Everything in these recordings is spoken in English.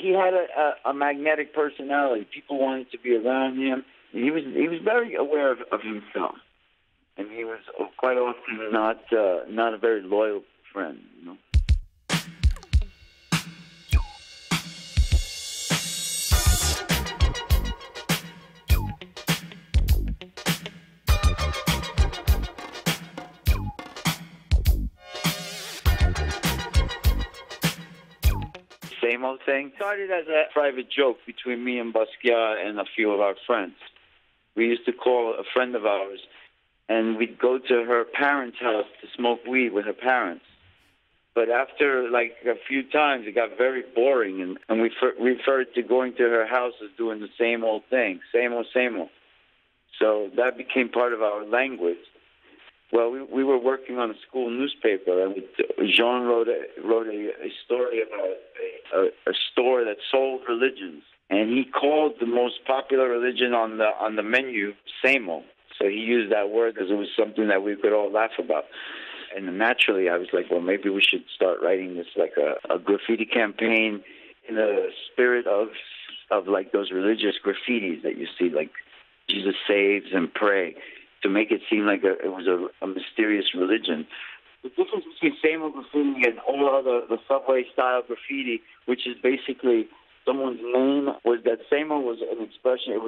he had a magnetic personality. People wanted to be around him. He was very aware of himself, and he was quite often not a very loyal friend, you know. Seymour thing started as a private joke between me and Basquiat and a few of our friends. We used to call a friend of ours, and we'd go to her parents' house to smoke weed with her parents. But after like a few times, it got very boring, and we referred to going to her house as doing the same old thing, same old. So that became part of our language. Well, we were working on a school newspaper, and Jean wrote a story about a store that sold religions, and he called the most popular religion on the menu SAMO. So he used that word because it was something that we could all laugh about. And naturally, I was like, well, maybe we should start writing this like a graffiti campaign in the spirit of like those religious graffitis that you see, like Jesus saves and pray, to make it seem like it was a mysterious religion. The difference between Seymour graffiti and all the subway-style graffiti, which is basically someone's name, was that Seymour was an expression. It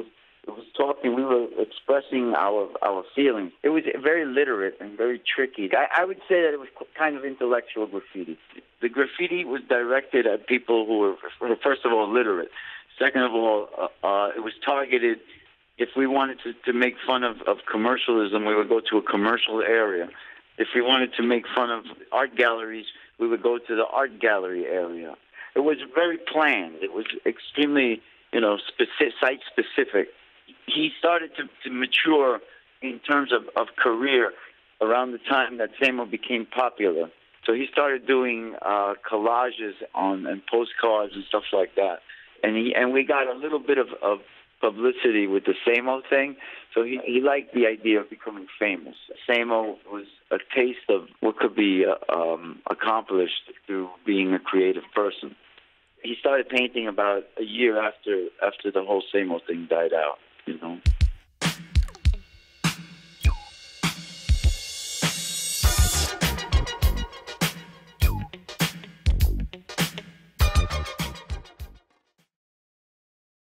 was talking. We were expressing our feelings. It was very literate and very tricky. I would say that it was kind of intellectual graffiti. The graffiti was directed at people who were, first of all, literate. Second of all, it was targeted. If we wanted to make fun of commercialism, we would go to a commercial area. If we wanted to make fun of art galleries, we would go to the art gallery area. It was very planned. It was extremely, site-specific. He started to mature in terms of career around the time that Seymour became popular. So he started doing collages and postcards and stuff like that. And we got a little bit of publicity with the SAMO thing, so he liked the idea of becoming famous. SAMO was a taste of what could be accomplished through being a creative person. He started painting about a year after the whole SAMO thing died out,